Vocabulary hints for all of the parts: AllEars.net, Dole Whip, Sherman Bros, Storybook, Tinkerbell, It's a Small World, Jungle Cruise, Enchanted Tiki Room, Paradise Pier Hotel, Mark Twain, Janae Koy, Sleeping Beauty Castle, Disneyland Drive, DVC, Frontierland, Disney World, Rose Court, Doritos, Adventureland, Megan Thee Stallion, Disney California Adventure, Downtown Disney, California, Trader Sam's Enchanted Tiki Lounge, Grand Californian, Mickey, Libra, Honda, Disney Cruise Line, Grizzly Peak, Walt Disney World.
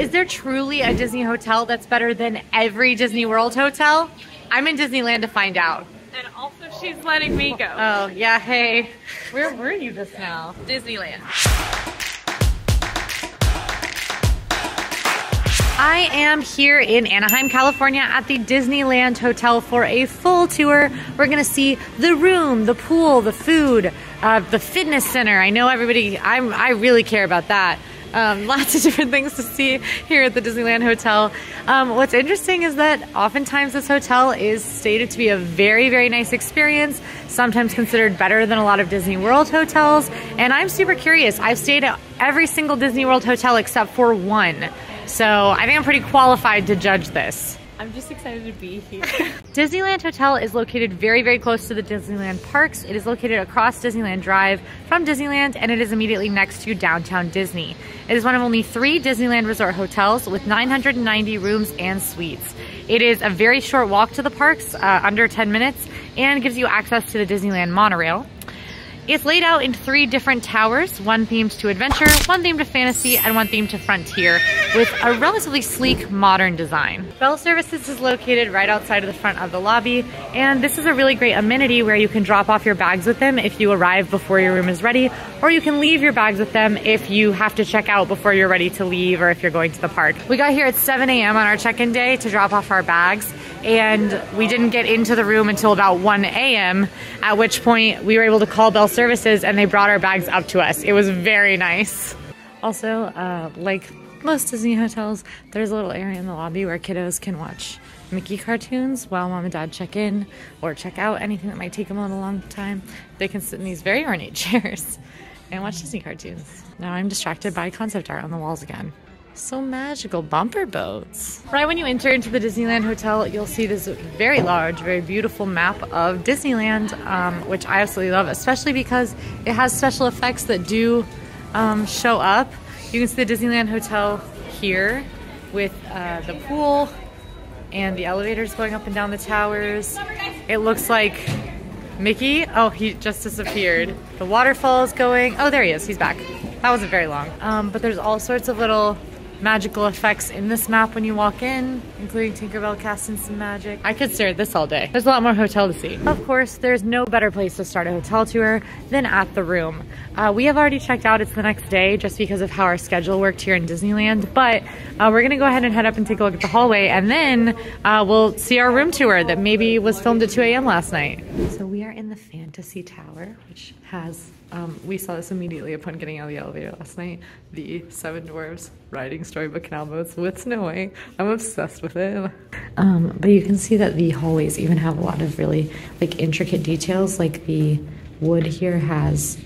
Is there truly a Disney hotel that's better than every Disney World hotel? I'm in Disneyland to find out. And also she's letting me go. Oh, yeah, hey. Where were you just now? Disneyland. I am here in Anaheim, California at the Disneyland Hotel for a full tour. We're gonna see the room, the pool, the food, the fitness center. I know everybody, I really care about that. Lots of different things to see here at the Disneyland Hotel. What's interesting is that oftentimes this hotel is stated to be a very, very nice experience, sometimes considered better than a lot of Disney World hotels. And I'm super curious. I've stayed at every single Disney World hotel except for one. So I think I'm pretty qualified to judge this. I'm just excited to be here. Disneyland Hotel is located very, very close to the Disneyland parks. It is located across Disneyland Drive from Disneyland, and it is immediately next to Downtown Disney. It is one of only 3 Disneyland Resort hotels with 990 rooms and suites. It is a very short walk to the parks, under 10 minutes, and gives you access to the Disneyland monorail. It's laid out in 3 different towers, one themed to adventure, one themed to fantasy, and one themed to frontier, with a relatively sleek, modern design. Bell Services is located right outside of the front of the lobby, and this is a really great amenity where you can drop off your bags with them if you arrive before your room is ready, or you can leave your bags with them if you have to check out before you're ready to leave or if you're going to the park. We got here at 7 a.m. on our check-in day to drop off our bags, and we didn't get into the room until about 1 a.m., at which point we were able to call Bell Services and they brought our bags up to us. It was very nice. Also, like most Disney hotels, there's a little area in the lobby where kiddos can watch Mickey cartoons while mom and dad check in or check out, anything that might take them a little long time. They can sit in these very ornate chairs and watch Disney cartoons. Now I'm distracted by concept art on the walls again. So magical, bumper boats. Right when you enter into the Disneyland Hotel, you'll see this very large, very beautiful map of Disneyland, which I absolutely love, especially because it has special effects that do show up. You can see the Disneyland Hotel here with the pool and the elevators going up and down the towers. It looks like Mickey, oh, he just disappeared. The waterfall's going, oh, there he is, he's back. That wasn't very long. But there's all sorts of little magical effects in this map when you walk in, including Tinkerbell casting some magic. I could stare at this all day. There's a lot more hotel to see. Of course, there's no better place to start a hotel tour than at the room. We have already checked out. It's the next day just because of how our schedule worked here in Disneyland, but we're gonna go ahead and head up and take a look at the hallway, and then we'll see our room tour that maybe was filmed at 2 a.m. last night. So we are in the Fantasy Tower, which has, we saw this immediately upon getting out of the elevator last night, the 7 dwarves riding storybook canal boats with Snow White. I'm obsessed with it. But you can see that the hallways even have a lot of really intricate details, like the wood here has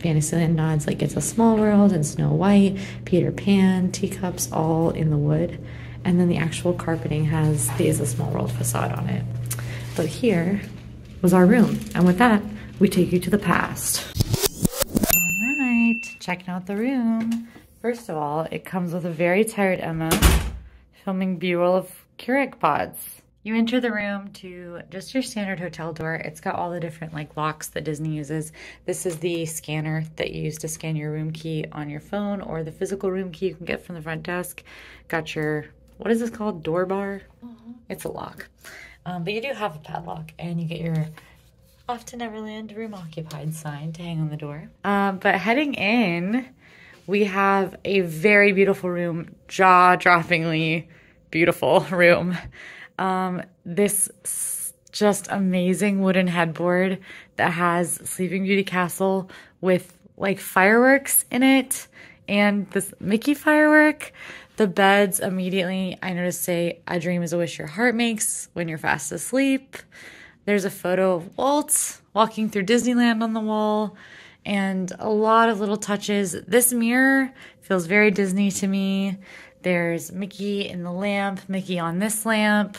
Fantasyland nods, like It's a Small World and Snow White, Peter Pan, teacups, all in the wood. And then the actual carpeting has the It's a Small World facade on it. But here was our room, and with that, we take you to the past. All right, checking out the room. First of all, it comes with a very tired Emma filming B-roll of Keurig pods. You enter the room to just your standard hotel door. It's got all the different locks that Disney uses. This is the scanner that you use to scan your room key on your phone, or the physical room key you can get from the front desk. Got your, what is this called, door bar? It's a lock. But you do have a padlock, and you get your Off to Neverland room occupied sign to hang on the door. But heading in, we have a very beautiful room, jaw-droppingly beautiful room. This just amazing wooden headboard that has Sleeping Beauty Castle with fireworks in it and this Mickey firework. The beds immediately, I noticed, say, "A dream is a wish your heart makes when you're fast asleep." There's a photo of Walt walking through Disneyland on the wall, and a lot of little touches. This mirror feels very Disney to me. There's Mickey in the lamp, Mickey on this lamp,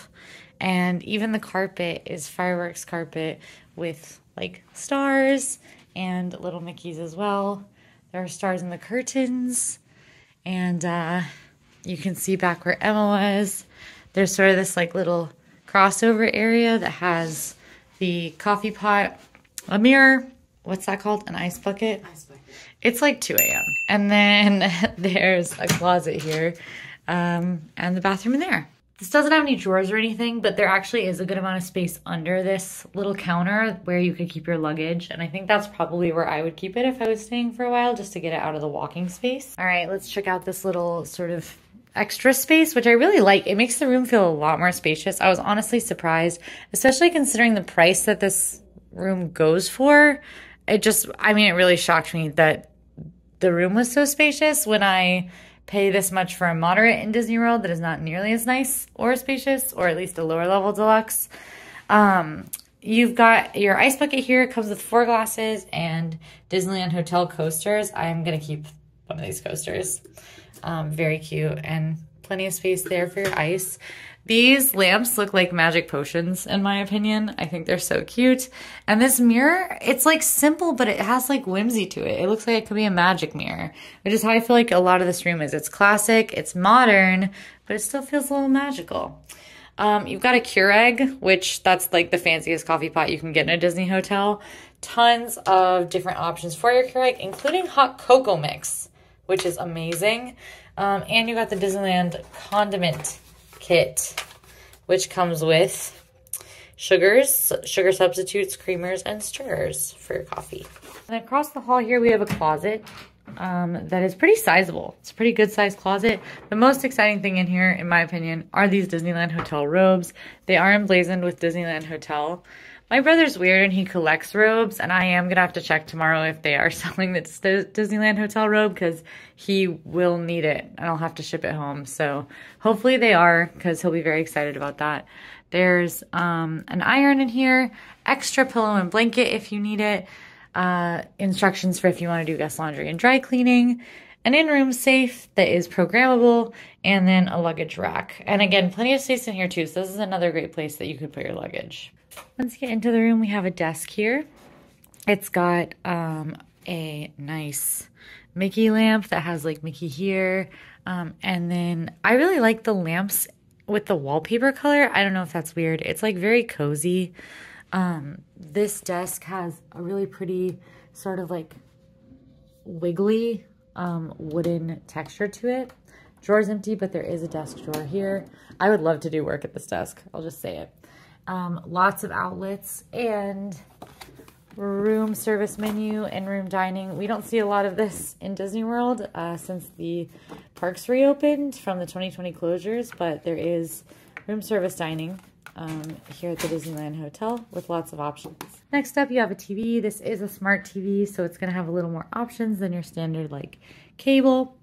and even the carpet is fireworks carpet with stars and little Mickeys as well. There are stars in the curtains, and you can see back where Emma was. There's sort of this little crossover area that has the coffee pot, a mirror, what's that called? An ice bucket? Ice bucket. It's like 2 a.m. And then there's a closet here and the bathroom in there. This doesn't have any drawers or anything, but there actually is a good amount of space under this little counter where you could keep your luggage. And I think that's probably where I would keep it if I was staying for a while, just to get it out of the walking space. All right, let's check out this little sort of extra space, which I really like. It makes the room feel a lot more spacious. I was honestly surprised, especially considering the price that this room goes for. It just, I mean, it really shocked me that the room was so spacious when I pay this much for a moderate in Disney World that is not nearly as nice or spacious, or at least a lower level deluxe. You've got your ice bucket here. It comes with 4 glasses and Disneyland Hotel coasters. I'm going to keep one of these coasters. Very cute, and plenty of space there for your ice. These lamps look like magic potions, in my opinion. I think they're so cute. And this mirror, it's like simple, but it has like whimsy to it. It looks like it could be a magic mirror, which is how I feel like a lot of this room is. It's classic, it's modern, but it still feels a little magical. You've got a Keurig, which that's like the fanciest coffee pot you can get in a Disney hotel. Tons of different options for your Keurig, including hot cocoa mix, which is amazing. And you got the Disneyland condiment kit, which comes with sugars, sugar substitutes, creamers, and stirrers for your coffee. And across the hall here, we have a closet that is pretty sizable. It's a pretty good sized closet. The most exciting thing in here, in my opinion, are these Disneyland Hotel robes. They are emblazoned with Disneyland Hotel. My brother's weird and he collects robes, and I am going to have to check tomorrow if they are selling this Disneyland Hotel robe, because he will need it and I'll have to ship it home. So hopefully they are, because he'll be very excited about that. There's an iron in here, extra pillow and blanket if you need it, instructions for if you want to do guest laundry and dry cleaning, an in-room safe that is programmable, and then a luggage rack. And again, plenty of space in here too, so this is another great place that you could put your luggage. Once you get into the room, we have a desk here. It's got a nice Mickey lamp that has like Mickey here. And then I really like the lamps with the wallpaper color. I don't know if that's weird. It's like very cozy. This desk has a really pretty sort of like wiggly wooden texture to it. Drawer's empty, but there is a desk drawer here. I would love to do work at this desk. I'll just say it. Lots of outlets and room service menu and room dining. We don't see a lot of this in Disney World since the parks reopened from the 2020 closures, but there is room service dining here at the Disneyland Hotel with lots of options. Next up, you have a TV. This is a smart TV, so it's going to have a little more options than your standard like cable.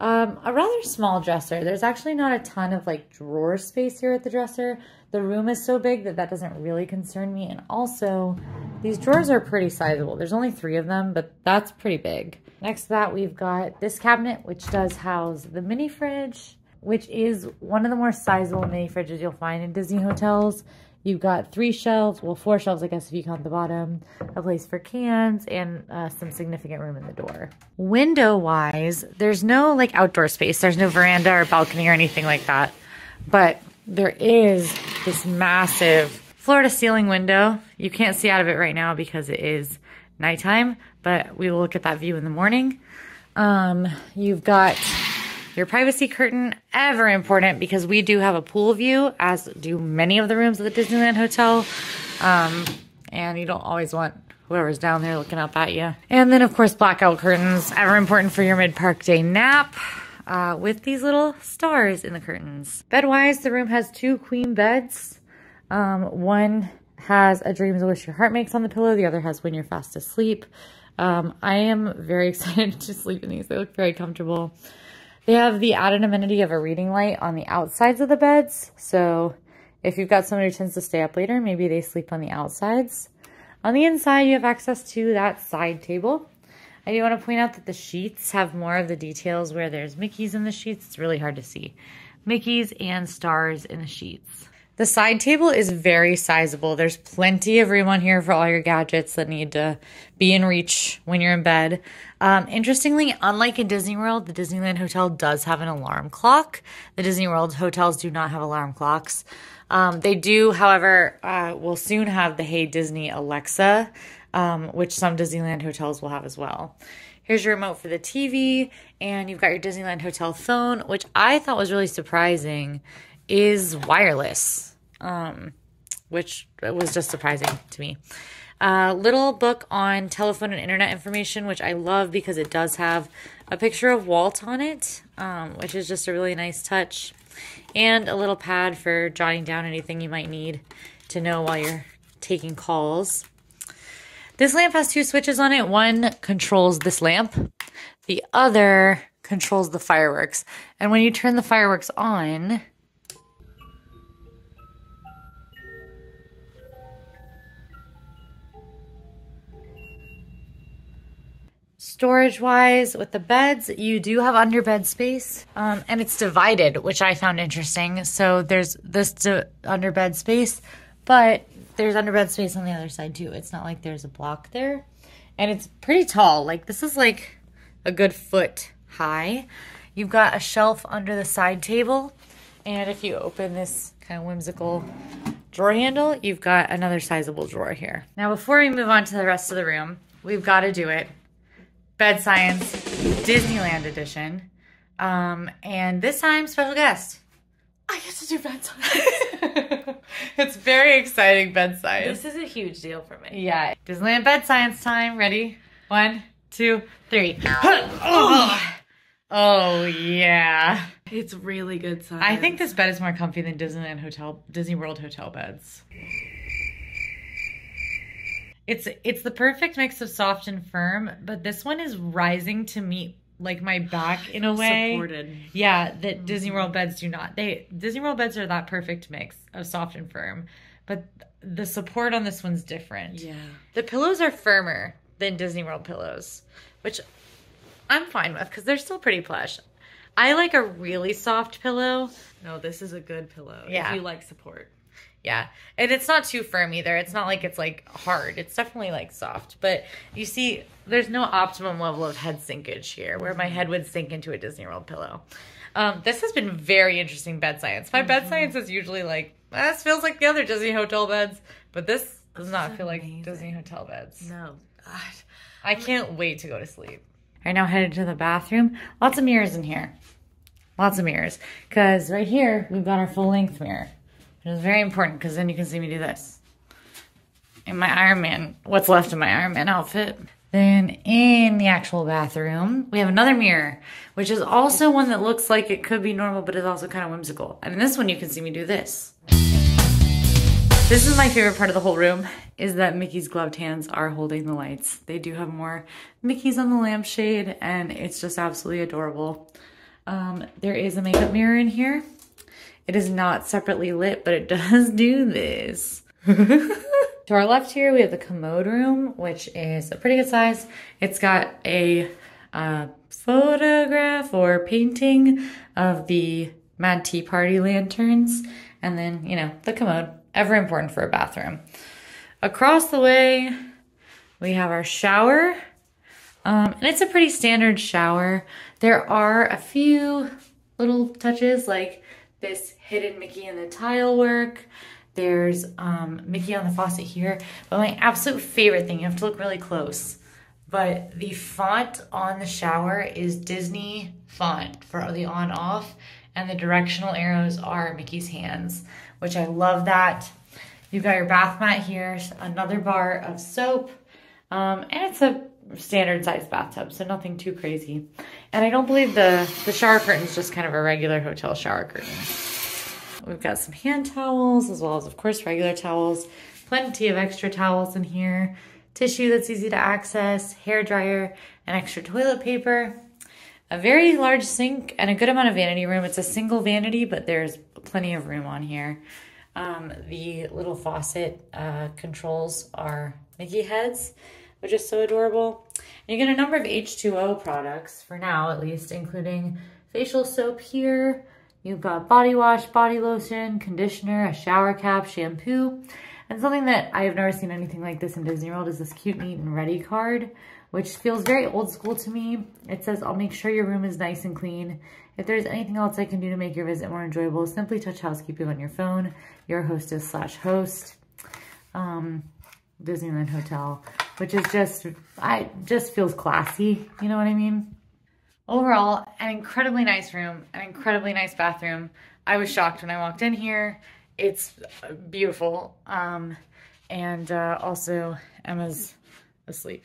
A rather small dresser. There's actually not a ton of like drawer space here at the dresser. The room is so big that that doesn't really concern me. And also these drawers are pretty sizable. There's only 3 of them, but that's pretty big. Next to that, we've got this cabinet, which does house the mini fridge, which is one of the more sizable mini fridges you'll find in Disney hotels. You've got 3 shelves, well 4 shelves, I guess if you count the bottom, a place for cans, and some significant room in the door. Window-wise, there's no like outdoor space. There's no veranda or balcony or anything like that. But there is this massive floor-to-ceiling window. You can't see out of it right now because it is nighttime, but we will look at that view in the morning. You've got your privacy curtain, ever important, because we do have a pool view, as do many of the rooms at the Disneyland Hotel. And you don't always want whoever's down there looking up at you. And then, of course, blackout curtains, ever important for your mid-park day nap, with these little stars in the curtains. Bed-wise, the room has 2 queen beds. One has a dreams of wish your heart makes on the pillow. The other has when you're fast asleep. I am very excited to sleep in these. They look very comfortable. They have the added amenity of a reading light on the outsides of the beds. So if you've got somebody who tends to stay up later, maybe they sleep on the outsides. On the inside, you have access to that side table. I do want to point out that the sheets have more of the details where there's Mickeys in the sheets. It's really hard to see. Mickeys and stars in the sheets. The side table is very sizable. There's plenty of room on here for all your gadgets that need to be in reach when you're in bed. Interestingly, unlike in Disney World, the Disneyland Hotel does have an alarm clock. The Disney World hotels do not have alarm clocks. They do, however, will soon have the Hey Disney Alexa, which some Disneyland hotels will have as well. Here's your remote for the TV, and you've got your Disneyland Hotel phone, which I thought was really surprising, is wireless, which was just surprising to me. Little book on telephone and internet information, which I love because it does have a picture of Walt on it, which is just a really nice touch. And a little pad for jotting down anything you might need to know while you're taking calls. This lamp has two switches on it. One controls this lamp. The other controls the fireworks. And when you turn the fireworks on, storage-wise, with the beds, you do have underbed space, and it's divided, which I found interesting. So there's this underbed space, but there's underbed space on the other side too. It's not like there's a block there, and it's pretty tall. Like, this is like a good foot high. You've got a shelf under the side table, and if you open this kind of whimsical drawer handle, you've got another sizable drawer here. Now, before we move on to the rest of the room, we've got to do it. Bed Science Disneyland Edition, and this time, special guest. I get to do Bed Science. It's very exciting, Bed Science. This is a huge deal for me. Yeah. Disneyland Bed Science time. Ready? 1, 2, 3. Oh, yeah. It's really good science. I think this bed is more comfy than Disney World hotel beds. It's the perfect mix of soft and firm, but this one is rising to meet like my back in a way. Supported. Yeah, that Disney World beds do not. Disney World beds are that perfect mix of soft and firm, but the support on this one's different. Yeah. The pillows are firmer than Disney World pillows, which I'm fine with because they're still pretty plush. I like a really soft pillow. No, this is a good pillow. Yeah. If you like support. Yeah, and it's not too firm either. It's not like it's like hard. It's definitely like soft. But you see, there's no optimum level of head sinkage here where my head would sink into a Disney World pillow. This has been very interesting bed science. My bed science is usually like, this feels like the other Disney hotel beds, but this does not feel like Disney hotel beds. No. God. I can't wait to go to sleep. I now headed to the bathroom. Lots of mirrors in here. Lots of mirrors. Because right here, we've got our full-length mirror. It's very important because then you can see me do this. In my Iron Man, what's left of my Iron Man outfit. Then in the actual bathroom, we have another mirror, which is also one that looks like it could be normal, but is also kind of whimsical. And in this one, you can see me do this. This is my favorite part of the whole room, is that Mickey's gloved hands are holding the lights. They do have more Mickeys on the lampshade, and it's just absolutely adorable. There is a makeup mirror in here. It is not separately lit, but it does do this. To our left here, we have the commode room, which is a pretty good size. It's got a photograph or painting of the Mad Tea Party lanterns. And then, you know, the commode, ever important for a bathroom. Across the way, we have our shower. And it's a pretty standard shower. There are a few little touches like this hidden Mickey in the tile work. There's Mickey on the faucet here. But my absolute favorite thing, you have to look really close, but the font on the shower is Disney font for the on-off, and the directional arrows are Mickey's hands, which I love that. You've got your bath mat here, another bar of soap, and it's a standard size bathtub, so nothing too crazy. And I don't believe the shower curtain is just kind of a regular hotel shower curtain. We've got some hand towels as well as, of course, regular towels. Plenty of extra towels in here. Tissue that's easy to access, hair dryer, and extra toilet paper. A very large sink and a good amount of vanity room. It's a single vanity, but there's plenty of room on here. The little faucet controls are Mickey heads, which is so adorable. And you get a number of H2O products, for now at least, including facial soap here. You've got body wash, body lotion, conditioner, a shower cap, shampoo. And something that I have never seen anything like this in Disney World is this cute, neat, and ready card, which feels very old school to me. It says, I'll make sure your room is nice and clean. If there's anything else I can do to make your visit more enjoyable, simply touch housekeeping on your phone, your hostess/host. Disneyland Hotel. which is just feels classy. You know what I mean? Overall, an incredibly nice room, an incredibly nice bathroom. I was shocked when I walked in here. It's beautiful. Also Emma's asleep.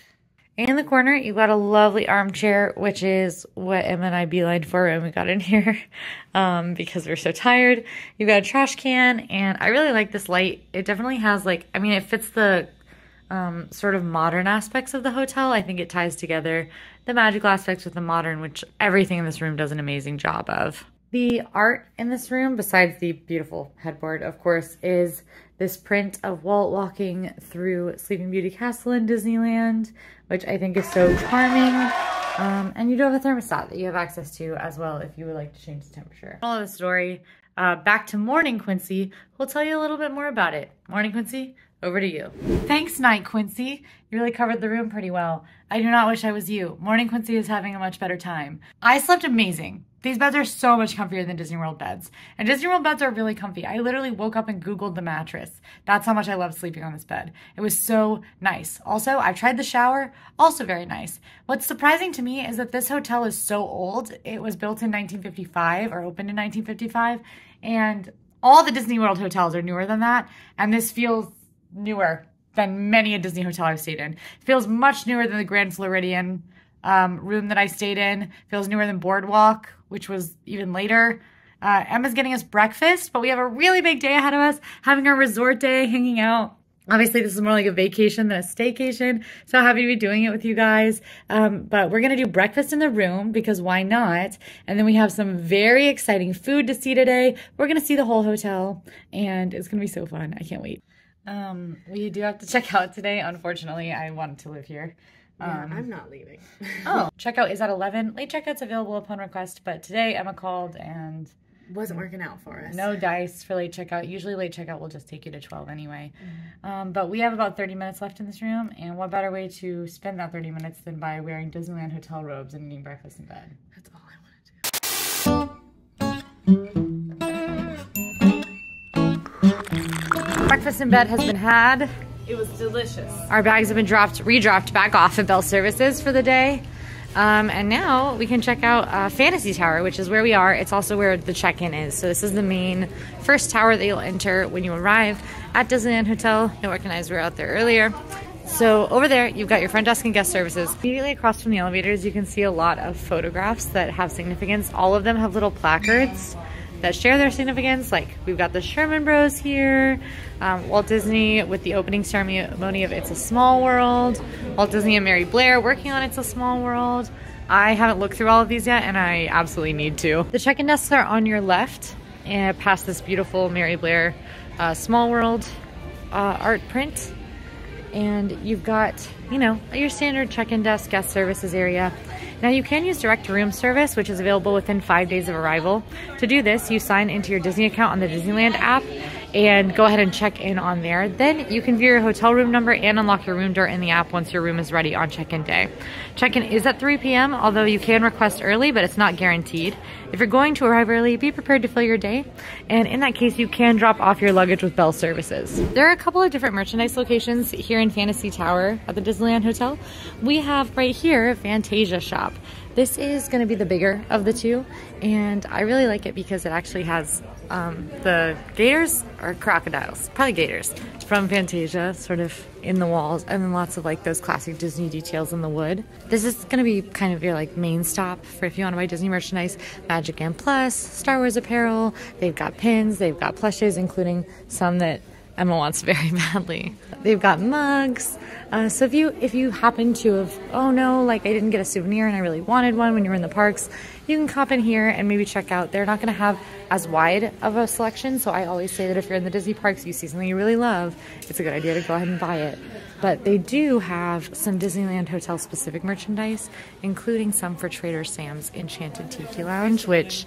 In the corner, you got a lovely armchair, which is what Emma and I beelined for when we got in here because we're so tired. You've got a trash can, and I really like this light. It definitely has, like, I mean, it fits the sort of modern aspects of the hotel. I think it ties together the magical aspects with the modern, which everything in this room does an amazing job of. The art in this room, besides the beautiful headboard, of course, is this print of Walt walking through Sleeping Beauty Castle in Disneyland, which I think is so charming. And you do have a thermostat that you have access to as well if you would like to change the temperature. All of the story, back to Morning Quincy, who'll tell you a little bit more about it. Morning Quincy, over to you. Thanks, Night Quincy. You really covered the room pretty well. I do not wish I was you. Morning Quincy is having a much better time. I slept amazing. These beds are so much comfier than Disney World beds. And Disney World beds are really comfy. I literally woke up and Googled the mattress. That's how much I loved sleeping on this bed. It was so nice. Also, I've tried the shower, also very nice. What's surprising to me is that this hotel is so old. It was built in 1955 or opened in 1955. And all the Disney World hotels are newer than that. And this feels newer than many a Disney hotel I've stayed in. It feels much newer than the Grand Floridian room that I stayed in. Feels newer than Boardwalk, which was even later. Emma's getting us breakfast, but we have a really big day ahead of us, having our resort day, hanging out. Obviously, this is more like a vacation than a staycation, so happy to be doing it with you guys. But we're going to do breakfast in the room, because why not? And then we have some very exciting food to see today. We're going to see the whole hotel, and it's going to be so fun. I can't wait. We do have to check out today. Unfortunately, I wanted to live here. Yeah, I'm not leaving. Oh, checkout is at 11. Late checkout's available upon request, but today Emma called and wasn't working out for us. No dice for late checkout. Usually late checkout will just take you to 12 anyway. Mm-hmm. But we have about 30 minutes left in this room, and what better way to spend that 30 minutes than by wearing Disneyland hotel robes and eating breakfast in bed. That's all I want. Breakfast in bed has been had. It was delicious. Our bags have been redropped back off at Bell Services for the day. And now we can check out Fantasy Tower, which is where we are. It's also where the check-in is. So this is the main first tower that you'll enter when you arrive at Disneyland Hotel. You'll recognize we were out there earlier. So over there, you've got your front desk and guest services. Immediately across from the elevators, you can see a lot of photographs that have significance. All of them have little placards that share their significance. Like, we've got the Sherman Bros here, Walt Disney with the opening ceremony of It's a Small World, Walt Disney and Mary Blair working on It's a Small World. I haven't looked through all of these yet, and I absolutely need to. The check-in desks are on your left, and past this beautiful Mary Blair Small World art print. And you've got, you know, your standard check-in desk, guest services area. Now, you can use direct room service, which is available within 5 days of arrival. To do this, you sign into your Disney account on the Disneyland app and go ahead and check in on there. Then you can view your hotel room number and unlock your room door in the app once your room is ready on check-in day. Check-in is at 3 p.m., although you can request early, but it's not guaranteed. If you're going to arrive early, be prepared to fill your day. And in that case, you can drop off your luggage with Bell Services. There are a couple of different merchandise locations here in Fantasy Tower at the Disneyland Hotel. We have right here Fantasia Shop. This is going to be the bigger of the two, and I really like it because it actually has the gators or crocodiles, probably gators, from Fantasia sort of in the walls, and then lots of like those classic Disney details in the wood. This is going to be kind of your like main stop for if you want to buy Disney merchandise, Magic and Plus, Star Wars apparel. They've got pins, they've got plushes, including some that Emma wants very badly. They've got mugs. So if you happen to have, oh no, like I didn't get a souvenir and I really wanted one when you were in the parks, you can hop in here and maybe check out. They're not gonna have as wide of a selection. So I always say that if you're in the Disney parks, you see something you really love, it's a good idea to go ahead and buy it. But they do have some Disneyland hotel specific merchandise, including some for Trader Sam's Enchanted Tiki Lounge, which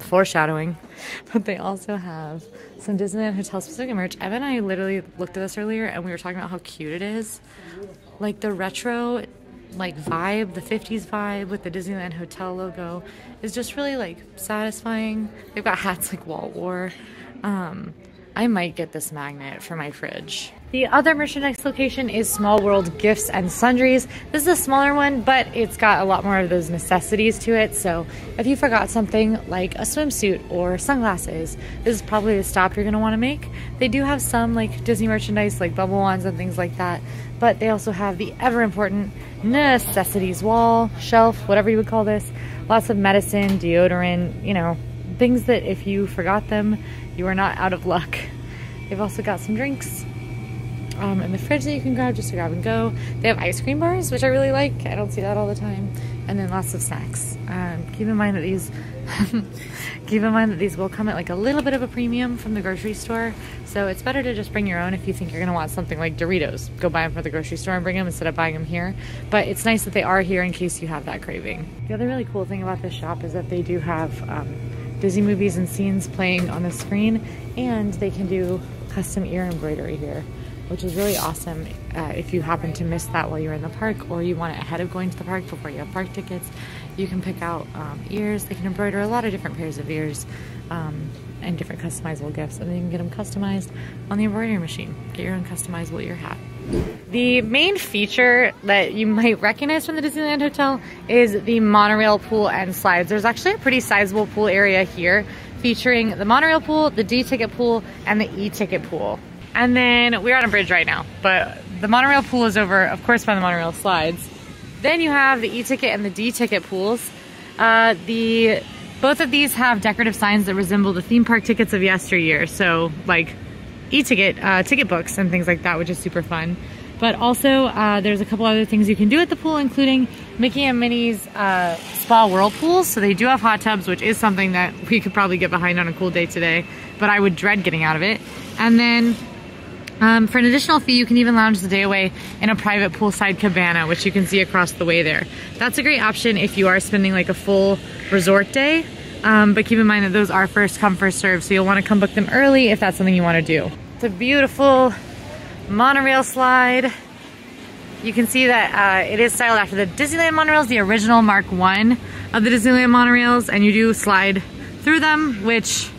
foreshadowing, but they also have some Disneyland hotel specific merch. Evan and I literally looked at this earlier and we were talking about how cute it is, like the retro like vibe, the 50s vibe with the Disneyland hotel logo is just really like satisfying. They've got hats like Walt wore. I might get this magnet for my fridge. The other merchandise location is Small World Gifts and Sundries. This is a smaller one, but it's got a lot more of those necessities to it. So if you forgot something like a swimsuit or sunglasses, this is probably the stop you're gonna wanna make. They do have some like Disney merchandise like bubble wands and things like that, but they also have the ever important necessities wall, shelf, whatever you would call this. Lots of medicine, deodorant, you know, things that if you forgot them, you are not out of luck. They've also got some drinks. And the fridge that you can grab just to grab and go. They have ice cream bars, which I really like. I don't see that all the time. And then lots of snacks. Keep in mind that these will come at like a little bit of a premium from the grocery store. So it's better to just bring your own if you think you're gonna want something like Doritos. Go buy them from the grocery store and bring them instead of buying them here. But it's nice that they are here in case you have that craving. The other really cool thing about this shop is that they do have Disney movies and scenes playing on the screen, and they can do custom ear embroidery here, which is really awesome if you happen to miss that while you're in the park, or you want it ahead of going to the park before you have park tickets. You can pick out ears. They can embroider a lot of different pairs of ears and different customizable gifts, and then you can get them customized on the embroidery machine. Get your own customizable ear hat. The main feature that you might recognize from the Disneyland Hotel is the monorail pool and slides. There's actually a pretty sizable pool area here featuring the monorail pool, the D-ticket pool, and the E-ticket pool. And then we're on a bridge right now, but the monorail pool is over, of course, by the monorail slides. Then you have the E-ticket and the D-ticket pools. Both of these have decorative signs that resemble the theme park tickets of yesteryear. So like E-ticket, ticket books and things like that, which is super fun. But also there's a couple other things you can do at the pool, including Mickey and Minnie's spa whirlpools. So they do have hot tubs, which is something that we could probably get behind on a cool day today, but I would dread getting out of it. And then for an additional fee, you can even lounge the day away in a private poolside cabana, which you can see across the way there. That's a great option if you are spending like a full resort day, but keep in mind that those are first come, first serve, so you'll want to come book them early if that's something you want to do. It's a beautiful monorail slide. You can see that it is styled after the Disneyland monorails, the original Mark I of the Disneyland monorails, and you do slide through them, which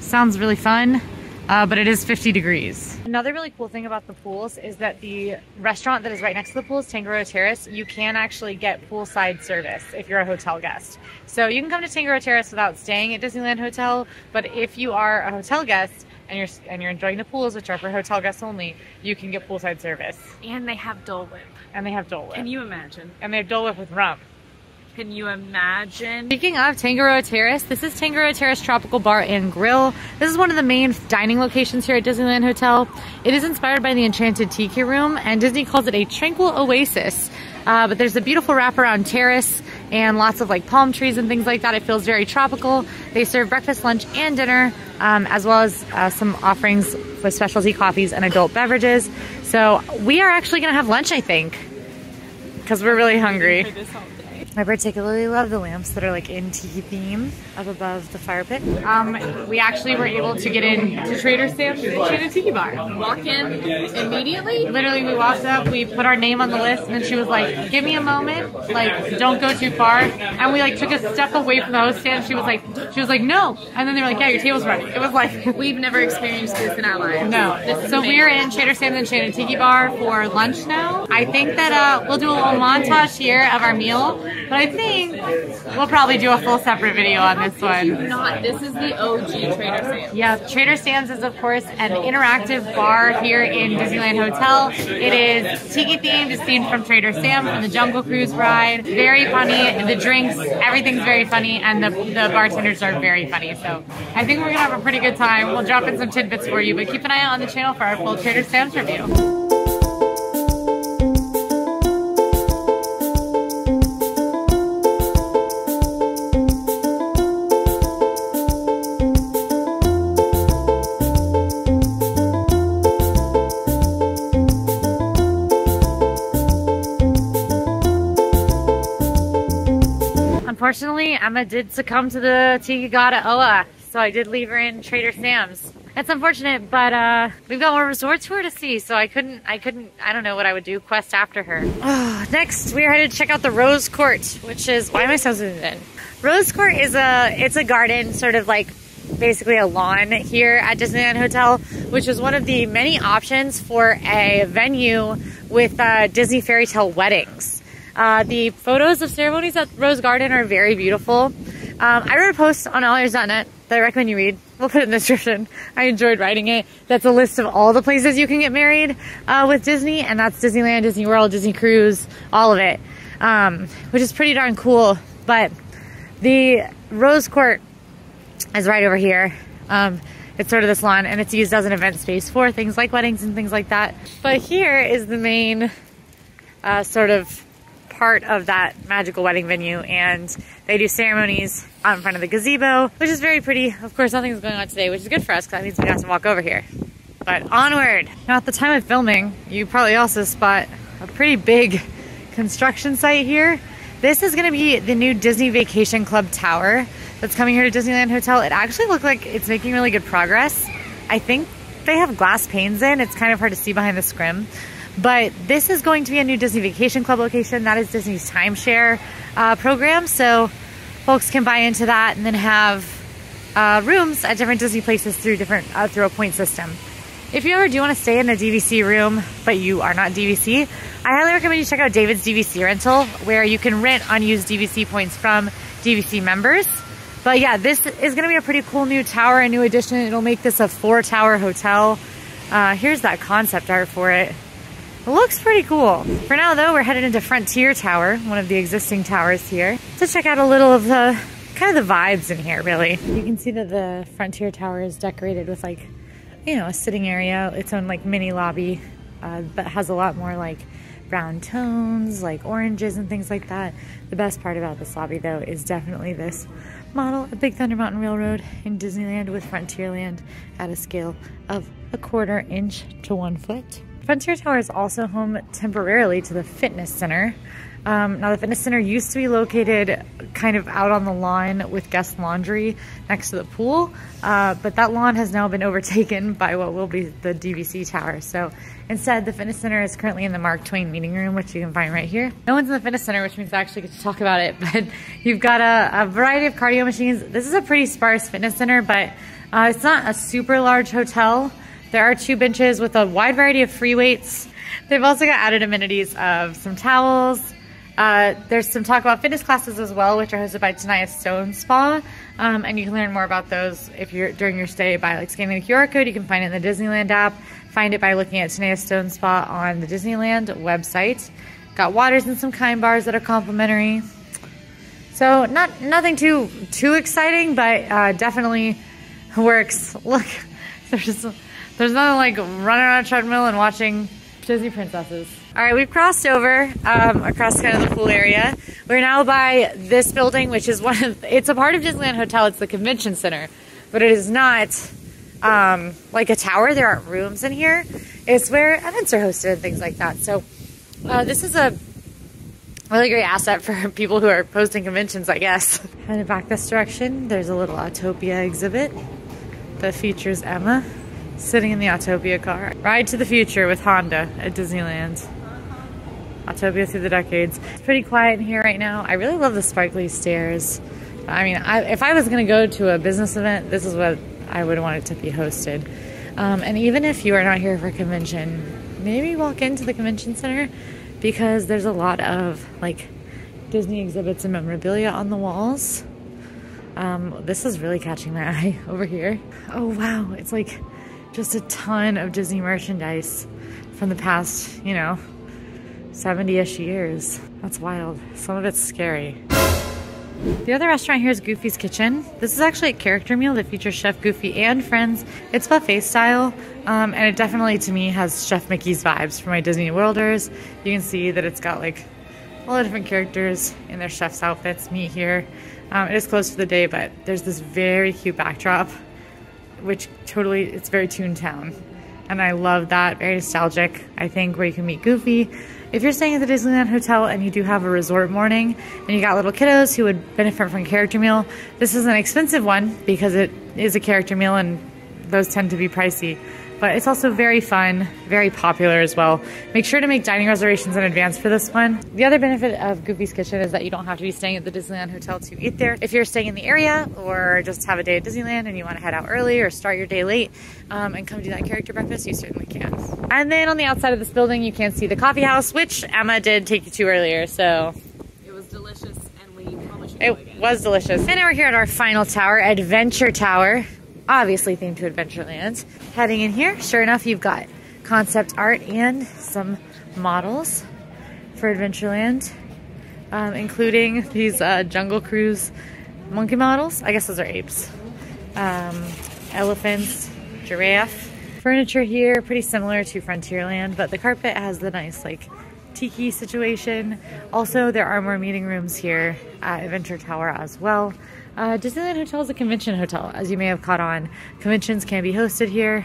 sounds really fun. But it is 50 degrees. Another really cool thing about the pools is that the restaurant that is right next to the pools, Tangaroo Terrace, you can actually get poolside service if you're a hotel guest. So you can come to Tangaroo Terrace without staying at Disneyland Hotel, but if you are a hotel guest and you're enjoying the pools, which are for hotel guests only, you can get poolside service. And they have Dole Whip. And they have Dole Whip. Can you imagine? And they have Dole Whip with rum. Can you imagine? Speaking of Tangaroo Terrace, this is Tangaroo Terrace Tropical Bar and Grill. This is one of the main dining locations here at Disneyland Hotel. It is inspired by the Enchanted Tiki Room, and Disney calls it a tranquil oasis. But there's a beautiful wraparound terrace and lots of like palm trees and things like that. It feels very tropical. They serve breakfast, lunch, and dinner, as well as some offerings with specialty coffees and adult beverages. So we are actually gonna have lunch, I think, because we're really hungry. I particularly love the lamps that are like in tiki theme up above the fire pit. We actually were able to get in to Trader Sam's Enchanted Tiki Bar. Walk in immediately. Literally, we walked up, we put our name on the list, and then she was like, "Give me a moment, like don't go too far." And we like took a step away from the host stand. She was like, "No," and then they were like, "Yeah, your table's ready." It was like we've never experienced this in our lives. No. This is so amazing. We're in Trader Sam's Enchanted Tiki Bar for lunch now. I think that we'll do a little montage here of our meal. But I think we'll probably do a full separate video on this one. Not. This is the OG Trader Sam's. Yeah, Trader Sam's is, of course, an interactive bar here in Disneyland Hotel. It is tiki themed. It's themed from Trader Sam's and the Jungle Cruise ride. Very funny. The drinks, everything's very funny, and the bartenders are very funny. So I think we're going to have a pretty good time. We'll drop in some tidbits for you, but keep an eye out on the channel for our full Trader Sam's review. Unfortunately, Emma did succumb to the tiki gata oa, so I did leave her in Trader Sam's. It's unfortunate, but we've got more resort tour to see, so I don't know what I would do, quest after her. Oh, next, we're headed to check out the Rose Court, which is, why am I so zoomed in? Rose Court is it's a garden sort of like basically a lawn here at Disneyland Hotel, which is one of the many options for a venue with Disney fairy tale weddings. The photos of ceremonies at Rose Garden are very beautiful. I wrote a post on alleyears.net that I recommend you read. We'll put it in the description. I enjoyed writing it. That's a list of all the places you can get married with Disney, and that's Disneyland, Disney World, Disney Cruise, all of it, which is pretty darn cool. But the Rose Court is right over here. It's sort of this lawn, and it's used as an event space for things like weddings and things like that. But here is the main sort of part of that magical wedding venue, and they do ceremonies out in front of the gazebo, which is very pretty. Of course, nothing's going on today, which is good for us because that means we don't have to walk over here. But onward! Now, at the time of filming, you probably also spot a pretty big construction site here. This is going to be the new Disney Vacation Club Tower that's coming here to Disneyland Hotel. It actually looks like it's making really good progress. I think they have glass panes in. It's kind of hard to see behind the scrim. But this is going to be a new Disney Vacation Club location. That is Disney's timeshare program. So folks can buy into that and then have rooms at different Disney places through different through a point system. If you ever do want to stay in a DVC room, but you are not DVC, I highly recommend you check out David's DVC rental, where you can rent unused DVC points from DVC members. But yeah, this is going to be a pretty cool new tower, a new addition. It'll make this a 4-tower hotel. Here's that concept art for it. It looks pretty cool. For now though, we're headed into Frontier Tower, one of the existing towers here, to check out a little of the, kind of the vibes in here really. You can see that the Frontier Tower is decorated with, like, you know, a sitting area, its own like mini lobby, but has a lot more like brown tones, like oranges and things like that. The best part about this lobby though is definitely this model of Big Thunder Mountain Railroad in Disneyland with Frontierland at a scale of 1/4 inch to 1 foot. Frontier Tower is also home temporarily to the fitness center. Now the fitness center used to be located kind of out on the lawn with guest laundry next to the pool, but that lawn has now been overtaken by what will be the DVC tower. So instead, the fitness center is currently in the Mark Twain meeting room, which you can find right here. No one's in the fitness center, which means I actually get to talk about it, but you've got a variety of cardio machines. This is a pretty sparse fitness center, but it's not a super large hotel. There are 2 benches with a wide variety of free weights. They've also got added amenities of some towels. There's some talk about fitness classes as well, which are hosted by Tenaya Stone Spa, and you can learn more about those if you're during your stay by like scanning the QR code. You can find it in the Disneyland app, find it by looking at Tenaya Stone Spa on the Disneyland website. Got waters and some kind bars that are complimentary. So nothing too exciting, but definitely works. Look, there's nothing like running on a treadmill and watching Disney princesses. All right, we've crossed over across kind of the pool area. We're now by this building, which is it's a part of Disneyland Hotel. It's the convention center, but it is not like a tower. There aren't rooms in here. It's where events are hosted and things like that. So this is a really great asset for people who are posting conventions, I guess. Headed back this direction, there's a little Autopia exhibit that features Emma sitting in the Autopia car. Ride to the future with Honda at Disneyland. Autopia through the decades. It's pretty quiet in here right now. I really love the sparkly stairs. I mean, if I was going to go to a business event, this is what I would want it to be hosted. And even if you are not here for a convention, maybe walk into the convention center, because there's a lot of like Disney exhibits and memorabilia on the walls. This is really catching my eye over here. Oh wow, it's like just a ton of Disney merchandise from the past, you know, 70-ish years. That's wild. Some of it's scary. The other restaurant here is Goofy's Kitchen. This is actually a character meal that features Chef Goofy and friends. It's buffet style, and it definitely, to me, has Chef Mickey's vibes for my Disney Worlders. You can see that it's got like all the different characters in their chef's outfits meet here. It is closed for the day, but there's this very cute backdrop, which totally, it's very Toontown. And I love that, very nostalgic, I think, where you can meet Goofy. If you're staying at the Disneyland Hotel and you do have a resort morning and you got little kiddos who would benefit from a character meal, this is an expensive one because it is a character meal and those tend to be pricey. but it's also very fun, very popular as well. Make sure to make dining reservations in advance for this one. The other benefit of Goofy's Kitchen is that you don't have to be staying at the Disneyland Hotel to eat there. If you're staying in the area or just have a day at Disneyland and you want to head out early or start your day late and come do that character breakfast, you certainly can. And then on the outside of this building, you can see the coffee house, which Emma did take you to earlier, so. It was delicious, and we probably should go again. It was delicious. And now we're here at our final tower, Adventure Tower. Obviously themed to Adventureland. Heading in here, sure enough, you've got concept art and some models for Adventureland, including these Jungle Cruise monkey models. I guess those are apes. Elephants, giraffe. Furniture here, pretty similar to Frontierland, but the carpet has the nice like tiki situation. Also, there are more meeting rooms here at Adventure Tower as well. Disneyland Hotel is a convention hotel, as you may have caught on. Conventions can be hosted here,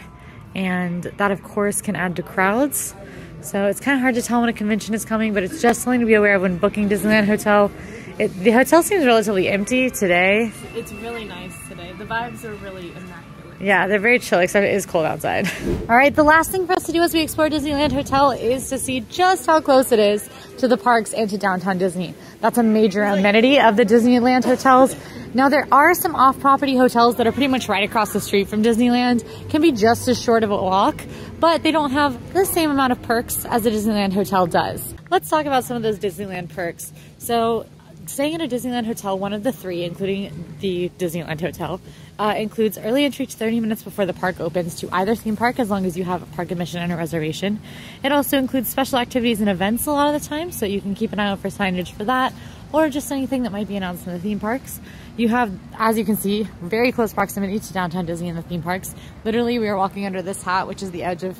and that of course can add to crowds. So it's kind of hard to tell when a convention is coming, but it's just something to be aware of when booking Disneyland Hotel. The hotel seems relatively empty today. It's really nice today. The vibes are really immaculate. Yeah, they're very chill, except it is cold outside. All right, the last thing for us to do as we explore Disneyland Hotel is to see just how close it is to the parks and to Downtown Disney. That's a major amenity of the Disneyland hotels. Now, there are some off-property hotels that are pretty much right across the street from Disneyland. Can be just as short of a walk, but they don't have the same amount of perks as a Disneyland hotel does. Let's talk about some of those Disneyland perks. So, staying at a Disneyland hotel, one of the three, including the Disneyland Hotel, includes early entry to 30 minutes before the park opens to either theme park, as long as you have a park admission and a reservation. It also includes special activities and events a lot of the time, so you can keep an eye out for signage for that, or just anything that might be announced in the theme parks. You have, as you can see, very close proximity to Downtown Disney and the theme parks. Literally, we are walking under this hat, which is the edge of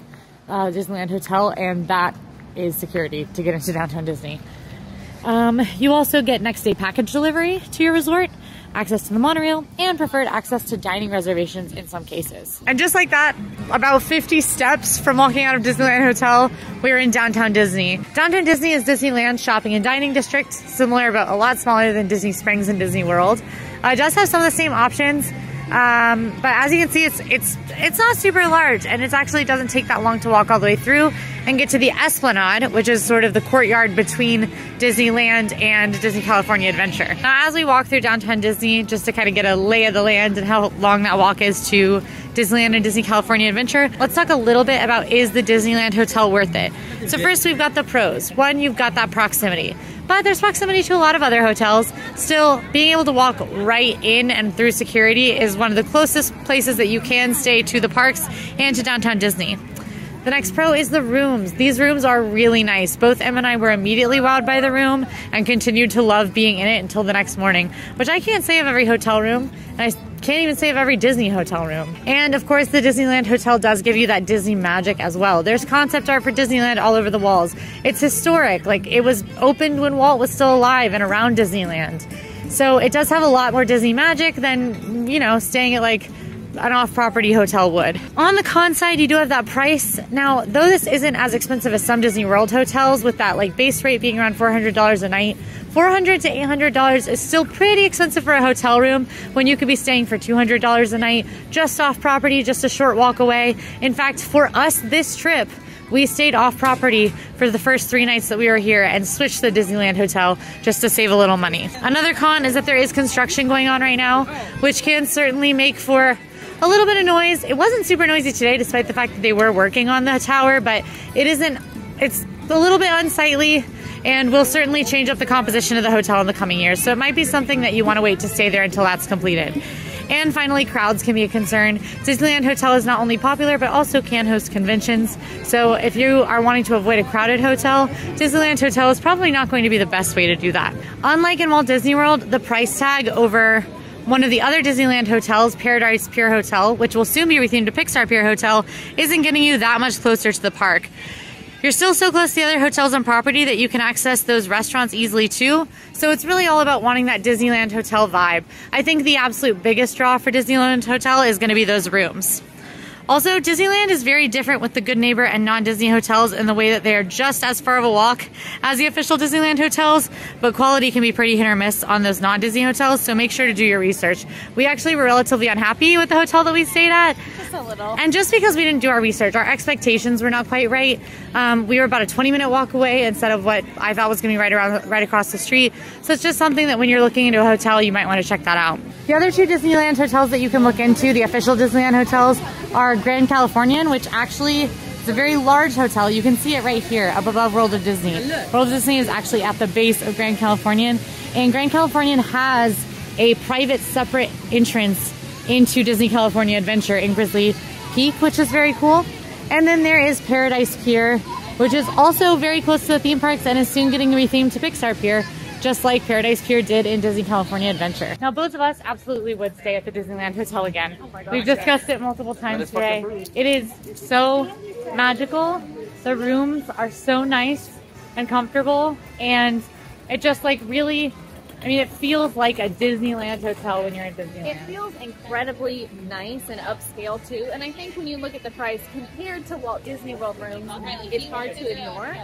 Disneyland Hotel, and that is security to get into Downtown Disney. You also get next day package delivery to your resort, access to the monorail, and preferred access to dining reservations in some cases. And just like that, about 50 steps from walking out of Disneyland Hotel, we are in Downtown Disney. Downtown Disney is Disneyland's shopping and dining district, similar but a lot smaller than Disney Springs and Disney World. It does have some of the same options, but as you can see, it's not super large, and it actually doesn't take that long to walk all the way through and get to the Esplanade, which is sort of the courtyard between Disneyland and Disney California Adventure. Now, as we walk through Downtown Disney, just to kind of get a lay of the land and how long that walk is to Disneyland and Disney California Adventure, let's talk a little bit about, is the Disneyland Hotel worth it? So first, we've got the pros. One, you've got that proximity. But there's proximity to a lot of other hotels. Still, being able to walk right in and through security is one of the closest places that you can stay to the parks and to Downtown Disney. The next pro is the rooms. These rooms are really nice. Both Em and I were immediately wowed by the room and continued to love being in it until the next morning, which I can't say of every hotel room, and I can't even say of every Disney hotel room. And of course, the Disneyland Hotel does give you that Disney magic as well. There's concept art for Disneyland all over the walls. It's historic, like it was opened when Walt was still alive and around Disneyland. So it does have a lot more Disney magic than, you know, staying at like an off-property hotel would. On the con side, you do have that price. Now, though this isn't as expensive as some Disney World hotels, with that like base rate being around $400 a night, $400 to $800 is still pretty expensive for a hotel room when you could be staying for $200 a night, just off property, just a short walk away. In fact, for us this trip, we stayed off property for the first 3 nights that we were here and switched to the Disneyland Hotel just to save a little money. Another con is that there is construction going on right now, which can certainly make for a little bit of noise. It wasn't super noisy today, despite the fact that they were working on the tower, but it's a little bit unsightly, and we'll certainly change up the composition of the hotel in the coming years. So it might be something that you want to wait to stay there until that's completed. And finally, crowds can be a concern. Disneyland Hotel is not only popular, but also can host conventions. So if you are wanting to avoid a crowded hotel, Disneyland Hotel is probably not going to be the best way to do that. Unlike in Walt Disney World, the price tag over one of the other Disneyland hotels, Paradise Pier Hotel, which will soon be rethemed to Pixar Pier Hotel, isn't getting you that much closer to the park. You're still so close to the other hotels on property that you can access those restaurants easily too, so it's really all about wanting that Disneyland Hotel vibe. I think the absolute biggest draw for Disneyland Hotel is going to be those rooms. Also, Disneyland is very different with the Good Neighbor and non-Disney hotels in the way that they are just as far of a walk as the official Disneyland hotels, but quality can be pretty hit or miss on those non-Disney hotels, so make sure to do your research. We actually were relatively unhappy with the hotel that we stayed at. Just a little. And just because we didn't do our research, our expectations were not quite right. We were about a 20-minute walk away instead of what I thought was going to be right across the street. So it's just something that when you're looking into a hotel, you might want to check that out. The other two Disneyland hotels that you can look into, the official Disneyland hotels, are Grand Californian, which actually is a very large hotel. You can see it right here up above World of Disney. World of Disney is actually at the base of Grand Californian. And Grand Californian has a private separate entrance into Disney California Adventure in Grizzly Peak, which is very cool. And then there is Paradise Pier, which is also very close to the theme parks and is soon getting rethemed to Pixar Pier, just like Paradise Pier did in Disney California Adventure. Now, both of us absolutely would stay at the Disneyland Hotel again. Oh my gosh, we've discussed it multiple times today. It is so magical. The rooms are so nice and comfortable, and it just like really, I mean, it feels like a Disneyland hotel when you're in Disneyland. It feels incredibly nice and upscale too. And I think when you look at the price compared to Walt Disney World rooms, it's hard to ignore.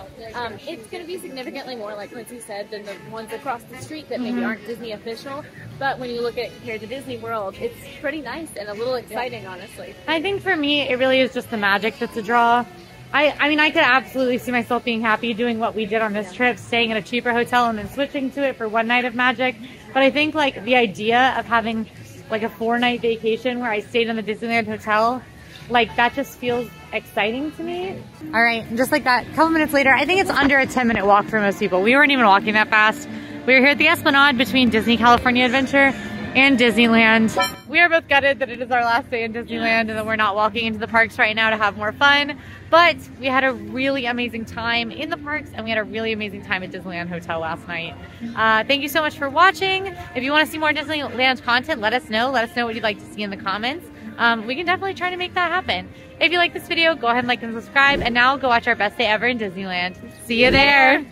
It's going to be significantly more, like Lindsay said, than the ones across the street that maybe aren't Disney official. But when you look at it compared to Disney World, it's pretty nice and a little exciting, honestly. I think for me, it really is just the magic that's a draw. I mean, I could absolutely see myself being happy doing what we did on this trip, staying at a cheaper hotel and then switching to it for one night of magic. But I think like the idea of having like a 4-night vacation where I stayed in the Disneyland hotel, like that just feels exciting to me. All right, and just like that, a couple minutes later, I think it's under a 10-minute walk for most people. We weren't even walking that fast. We were here at the Esplanade between Disney California Adventure and Disneyland. We are both gutted that it is our last day in Disneyland and that we're not walking into the parks right now to have more fun. But we had a really amazing time in the parks and we had a really amazing time at Disneyland Hotel last night. Thank you so much for watching. If you want to see more Disneyland content, let us know. Let us know what you'd like to see in the comments. We can definitely try to make that happen. If you like this video, go ahead and like and subscribe. And now go watch our best day ever in Disneyland. See you there.